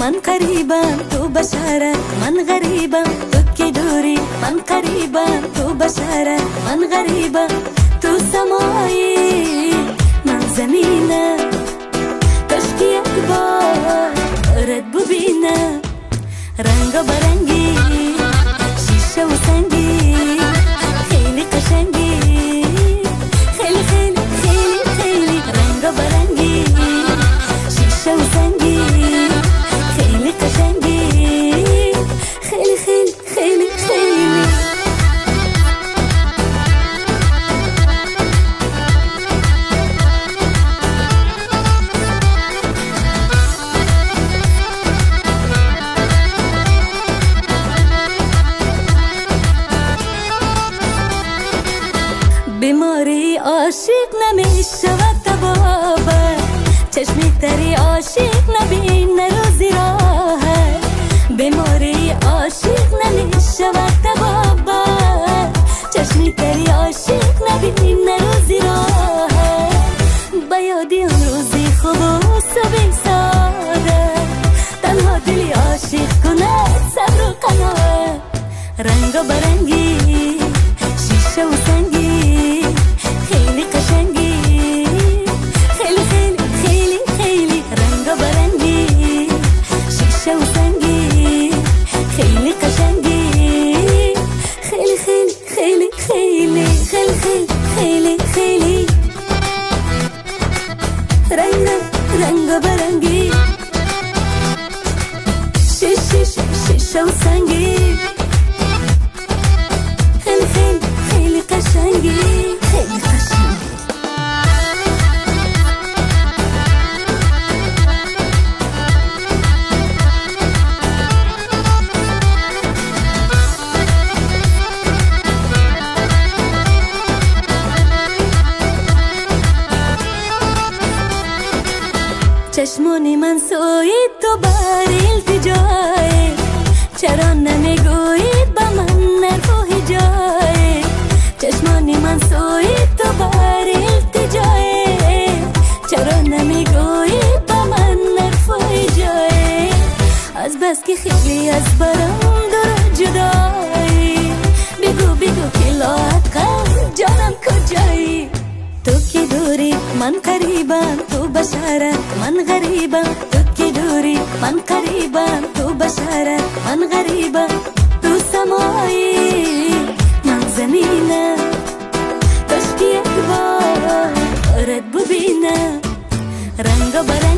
من قريبا تو بشارة من غريبا تبكي دوري من قريبا تو بشارة من غريبا تو سماعي من زمينا تشكي أكبر رد ببينا رنجة برنجي شيشة وسنجي خيلي قشنجي خيلي خيلي خيلي خيلي رنجة برنجي شيشة وسنجي خيلي قشنجي خيلي خيلي خيلي خيلي بیماری عاشق نمیشه و تبابه چشمی تری عاشق نبینه روزی راهه بیماری عاشق نمیشه و تبابه چشمی تری عاشق نبینه روزی راهه بیادی اون روزی خوب و صبح ساده تنها دلی عاشق کنه صبر و قناعه رنگ و برنگی شیشه و سنگی خیلی قشنگی خیلی خیلی خیلی خیلی رنگ و برنگی شیشه و سنگی خیلی قشنگی خیلی خیلی خیلی خیلی خیلی خیلی خیلی رنگ رنگ برنگی شیشه و سنگی خیلی خیلی خیلی قشنگی خیلی چشمونی من سوی تو بر التجای چرا نمیگویی با من نروی جای چشمونی من سوی تو بر التجای چرا نمیگویی با من نروی جای از بس که خیلی از برام دور جدایی بگو بگو که لاقم جانم کجایی تو کی دوری من قریبا تو بشارة من غریبا تو کی دوری من قریبا تو بشارة من غریبا تو سماعی من زمینه تشکی اکبر رد ببینه رنگ برنگ